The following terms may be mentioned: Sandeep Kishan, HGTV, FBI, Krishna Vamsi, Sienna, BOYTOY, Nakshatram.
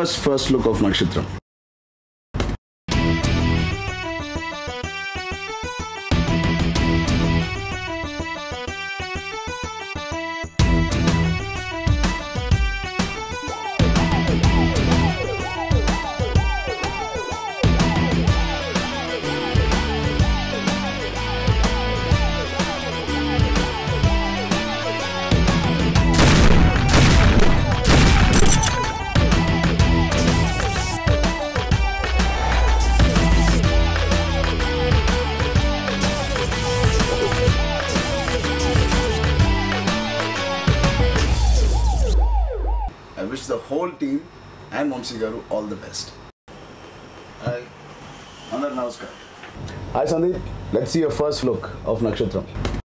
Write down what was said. first look of Nakshatram. I wish the whole team and Vamsi Garu all the best. Hi. Andar Namaskar. Hi Sandeep. Let's see your first look of Nakshatram.